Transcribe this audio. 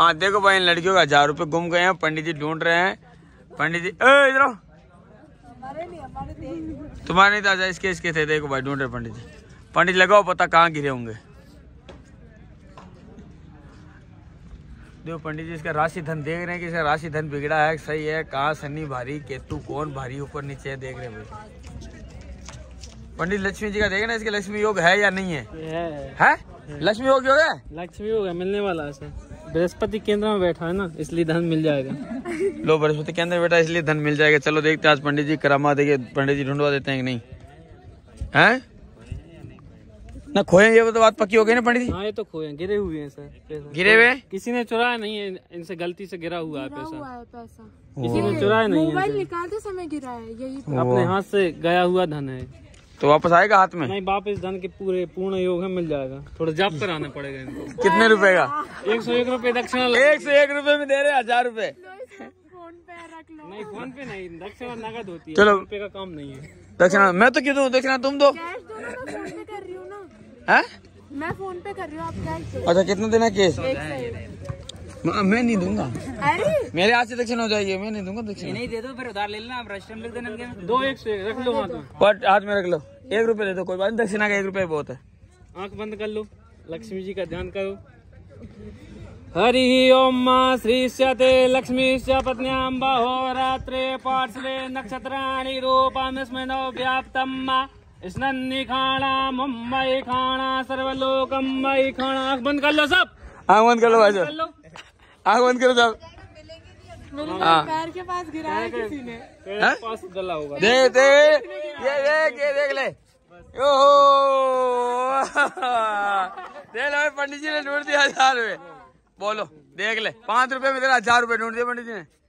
हाँ देखो भाई, इन लड़कियों का 1000 रुपये गुम गए हैं, पंडित जी ढूंढ रहे हैं। पंडित जी इधर आओ, तुम्हारे नहीं ताजा, इसके थे। देखो भाई ढूंढ रहे पंडित जी। पंडित लगाओ पता कहाँ गिरे होंगे। देखो पंडित जी इसका राशि धन देख रहे हैं कि इसका राशि धन बिगड़ा है सही है, कहाँ शनि भारी केतु कौन भारी ऊपर नीचे है, देख रहे हैं। पंडित लक्ष्मी जी का देख रहे हैं, इसके लक्ष्मी योग है या नहीं है। है? लक्ष्मी योग है, लक्ष्मी योग है, मिलने वाला है सर। बृहस्पति केंद्र में बैठा है ना, इसलिए धन मिल जाएगा। लो बृहस्पति केंद्र में बैठा है इसलिए धन मिल जाएगा। चलो देखते हैं आज पंडित जी करामा देंगे, पंडित जी ढूंढवा देते हैं कि नहीं है ना। खोए ये तो बात पक्की हो गई ना पंडित जी। हाँ ये तो खोए गिरे हुए हैं सर, गिरे हुए किसी ने चुराया नहीं है, इनसे गलती से गिरा हुआ है पैसा, किसी ने चुराया नहीं है, मोबाइल निकालते समय गिरा है, यही अपने हाथ से गया हुआ धन है। तो वापस आएगा हाथ में? नहीं, वापस धन के पूरे पूर्ण योग है, मिल जाएगा। थोड़ा जाप कराना पड़ेगा इनको। कितने रुपए का? 101 रुपए दक्षिणा। 101 रुपए में दे रहे 1000 रुपए। फोन पे रख लो। नहीं फोन पे नहीं, दक्षिणा नगद होती है। चलो रुपए का काम नहीं है दक्षिणा, मैं तो क्यों दूं दक्षिणा, तुम दो। मैं फोन पे कर रही हूँ, आप कैश। अच्छा कितना देना केस? मैं नहीं दूंगा, मेरे हाथ से दक्षिणा हो जाएगी, मैं नहीं दूंगा दक्षिणा। नहीं दे दो फिर उधार ले लेना, आप रजिस्ट्रेशन लिख देना, 2 100 रख लो हाथ में, रख लो 1 रुपए दे दो, कोई बात नहीं, दक्षिणा का 1 रुपए बहुत है। आंख बंद कर लो, लक्ष्मी जी का ध्यान करो। हरि ओम मां श्री सते लक्ष्मी पत्न्याम्बा होरात्रे पार्श्वे नक्षत्राणि रूपं स्मनो व्याप्तं मा स्नन्नि खाणा मम्मयि खाणा सर्वलोकं मयि खाणा। आंख बंद कर लो सब, आंख बंद कर लो भाई साहब, आग बंद करो साहब। पैर के पास गिरा है किसी ने, पास गला होगा। ये देख ले, पंडित जी ने ढूंढ दिया 1000 रुपए। बोलो देख ले, 5 रुपए में 1000 रुपए ढूंढ दिया पंडित जी ने।